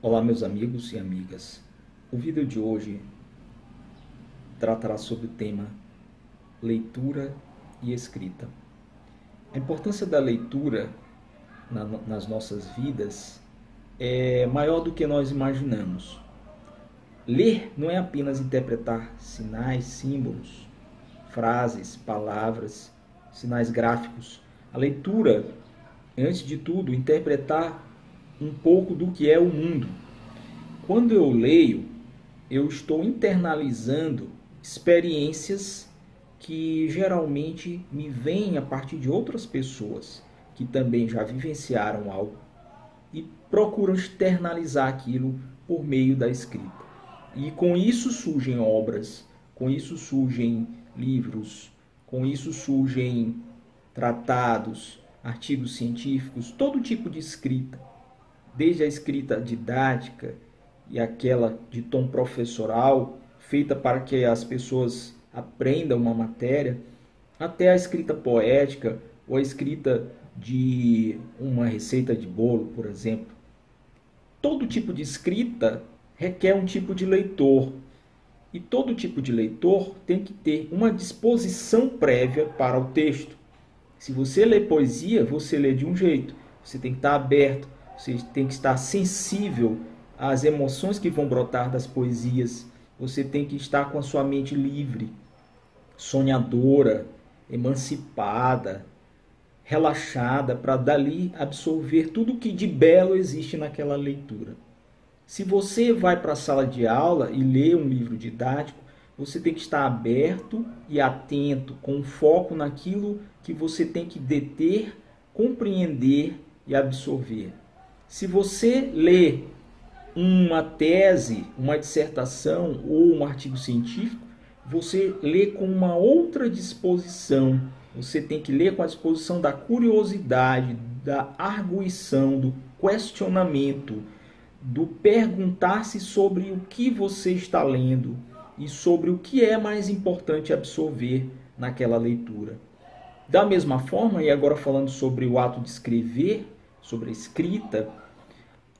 Olá meus amigos e amigas, o vídeo de hoje tratará sobre o tema leitura e escrita. A importância da leitura nas nossas vidas é maior do que nós imaginamos. Ler não é apenas interpretar sinais, símbolos, frases, palavras, sinais gráficos. A leitura, antes de tudo, interpretar um pouco do que é o mundo. Quando eu leio, eu estou internalizando experiências que geralmente me vêm a partir de outras pessoas que também já vivenciaram algo e procuram externalizar aquilo por meio da escrita. E com isso surgem obras, com isso surgem livros, com isso surgem tratados, artigos científicos, todo tipo de escrita. Desde a escrita didática e aquela de tom professoral, feita para que as pessoas aprendam uma matéria, até a escrita poética ou a escrita de uma receita de bolo, por exemplo. Todo tipo de escrita requer um tipo de leitor. E todo tipo de leitor tem que ter uma disposição prévia para o texto. Se você lê poesia, você lê de um jeito. Você tem que estar aberto. Você tem que estar sensível às emoções que vão brotar das poesias. Você tem que estar com a sua mente livre, sonhadora, emancipada, relaxada, para dali absorver tudo o que de belo existe naquela leitura. Se você vai para a sala de aula e lê um livro didático, você tem que estar aberto e atento, com foco naquilo que você tem que deter, compreender e absorver. Se você lê uma tese, uma dissertação ou um artigo científico, você lê com uma outra disposição. Você tem que ler com a disposição da curiosidade, da arguição, do questionamento, do perguntar-se sobre o que você está lendo e sobre o que é mais importante absorver naquela leitura. Da mesma forma, e agora falando sobre o ato de escrever, sobre a escrita,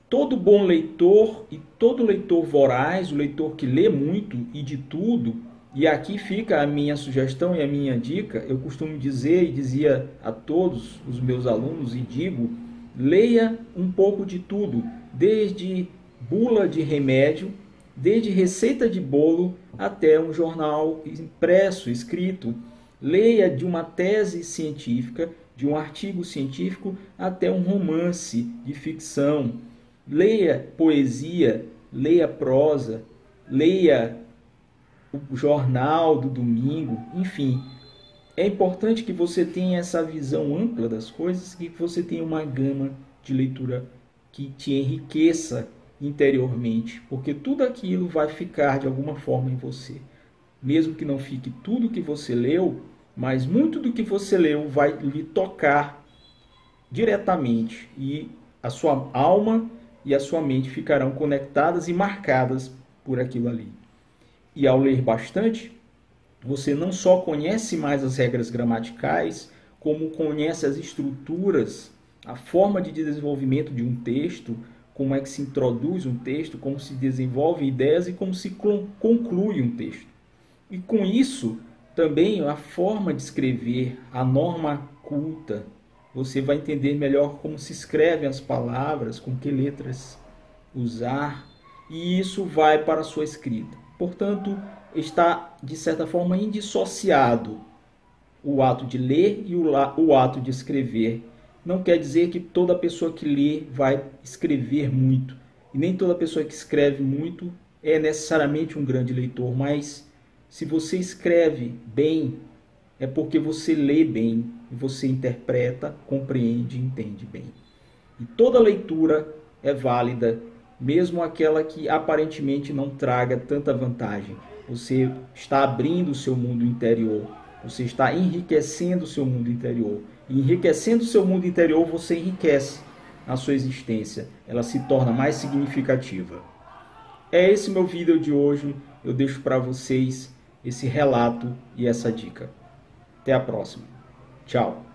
todo bom leitor e todo leitor voraz, o leitor que lê muito e de tudo, e aqui fica a minha sugestão e a minha dica, eu costumo dizer e dizia a todos os meus alunos e digo, leia um pouco de tudo, desde bula de remédio, desde receita de bolo até um jornal impresso, escrito, leia de uma tese científica, de um artigo científico até um romance de ficção. Leia poesia, leia prosa, leia o jornal do domingo, enfim. É importante que você tenha essa visão ampla das coisas e que você tenha uma gama de leitura que te enriqueça interiormente, porque tudo aquilo vai ficar de alguma forma em você. Mesmo que não fique tudo que você leu, mas muito do que você leu vai lhe tocar diretamente e a sua alma e a sua mente ficarão conectadas e marcadas por aquilo ali. E ao ler bastante, você não só conhece mais as regras gramaticais, como conhece as estruturas, a forma de desenvolvimento de um texto, como é que se introduz um texto, como se desenvolvem ideias e como se conclui um texto. E com isso, também a forma de escrever, a norma culta, você vai entender melhor como se escrevem as palavras, com que letras usar, e isso vai para a sua escrita. Portanto, está, de certa forma, indissociado o ato de ler e o ato de escrever. Não quer dizer que toda pessoa que lê vai escrever muito, e nem toda pessoa que escreve muito é necessariamente um grande leitor, mas se você escreve bem, é porque você lê bem, você interpreta, compreende e entende bem. E toda leitura é válida, mesmo aquela que aparentemente não traga tanta vantagem. Você está abrindo o seu mundo interior, você está enriquecendo o seu mundo interior. E enriquecendo o seu mundo interior, você enriquece a sua existência, ela se torna mais significativa. É esse meu vídeo de hoje, eu deixo para vocês esse relato e essa dica. Até a próxima. Tchau.